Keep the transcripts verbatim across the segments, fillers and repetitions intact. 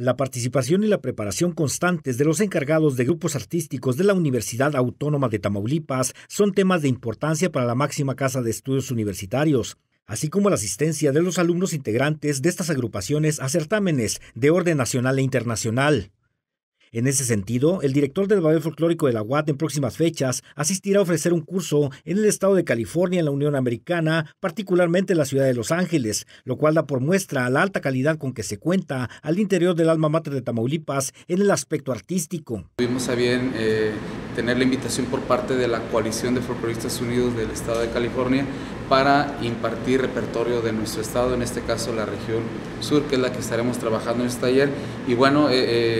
La participación y la preparación constantes de los encargados de grupos artísticos de la Universidad Autónoma de Tamaulipas son temas de importancia para la máxima casa de estudios universitarios, así como la asistencia de los alumnos integrantes de estas agrupaciones a certámenes de orden nacional e internacional. En ese sentido, el director del Ballet Folclórico de la U A T en próximas fechas asistirá a ofrecer un curso en el estado de California en la Unión Americana, particularmente en la ciudad de Los Ángeles, lo cual da por muestra la alta calidad con que se cuenta al interior del alma mater de Tamaulipas en el aspecto artístico. Tuvimos a bien eh, tener la invitación por parte de la Coalición de Folcloristas Unidos del Estado de California para impartir repertorio de nuestro estado, en este caso la región sur, que es la que estaremos trabajando en este taller. Y bueno, eh,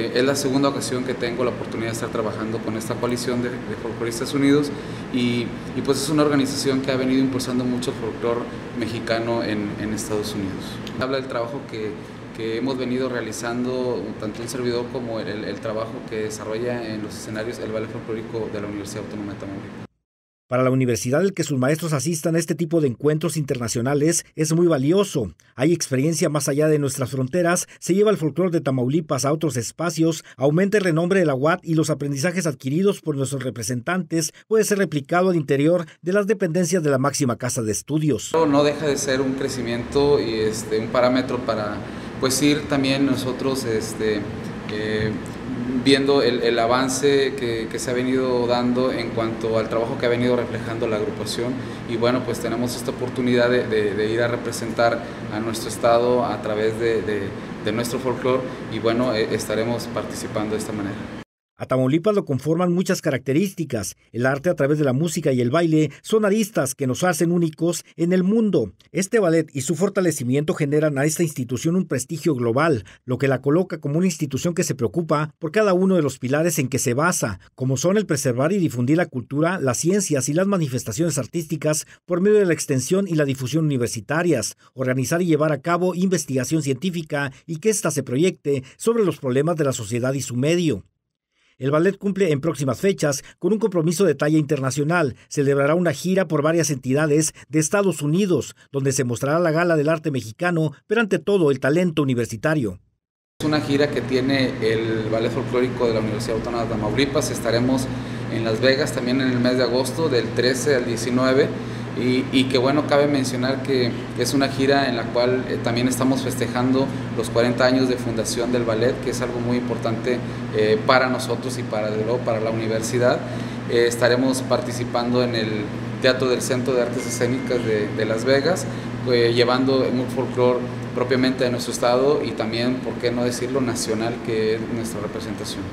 eh, es la segunda ocasión que tengo la oportunidad de estar trabajando con esta coalición de, de Folcloristas Unidos y, y pues es una organización que ha venido impulsando mucho el folclor mexicano en, en Estados Unidos. Habla del trabajo que, que hemos venido realizando, tanto el servidor como el, el, el trabajo que desarrolla en los escenarios el Ballet Folclórico de la Universidad Autónoma de Tamaulipas. Para la universidad, el que sus maestros asistan a este tipo de encuentros internacionales es muy valioso. Hay experiencia más allá de nuestras fronteras, se lleva el folclore de Tamaulipas a otros espacios, aumenta el renombre de la U A T y los aprendizajes adquiridos por nuestros representantes puede ser replicado al interior de las dependencias de la máxima casa de estudios. No deja de ser un crecimiento y este, un parámetro para pues ir también nosotros este, eh, viendo el, el avance que, que se ha venido dando en cuanto al trabajo que ha venido reflejando la agrupación. Y bueno, pues tenemos esta oportunidad de, de, de ir a representar a nuestro estado a través de, de, de nuestro folclore y bueno, eh, estaremos participando de esta manera. A Tamaulipas lo conforman muchas características. El arte a través de la música y el baile son aristas que nos hacen únicos en el mundo. Este ballet y su fortalecimiento generan a esta institución un prestigio global, lo que la coloca como una institución que se preocupa por cada uno de los pilares en que se basa, como son el preservar y difundir la cultura, las ciencias y las manifestaciones artísticas por medio de la extensión y la difusión universitarias, organizar y llevar a cabo investigación científica y que ésta se proyecte sobre los problemas de la sociedad y su medio. El ballet cumple en próximas fechas con un compromiso de talla internacional. Celebrará una gira por varias entidades de Estados Unidos, donde se mostrará la gala del arte mexicano, pero ante todo el talento universitario. Es una gira que tiene el Ballet Folclórico de la Universidad Autónoma de Tamaulipas. Estaremos en Las Vegas también en el mes de agosto, del trece al diecinueve. Y, y que bueno, cabe mencionar que es una gira en la cual eh, también estamos festejando los cuarenta años de fundación del ballet, que es algo muy importante eh, para nosotros y para, de luego, para la universidad. Eh, estaremos participando en el Teatro del Centro de Artes Escénicas de, de Las Vegas, eh, llevando un folclore propiamente de nuestro estado y también, por qué no decirlo, nacional, que es nuestra representación.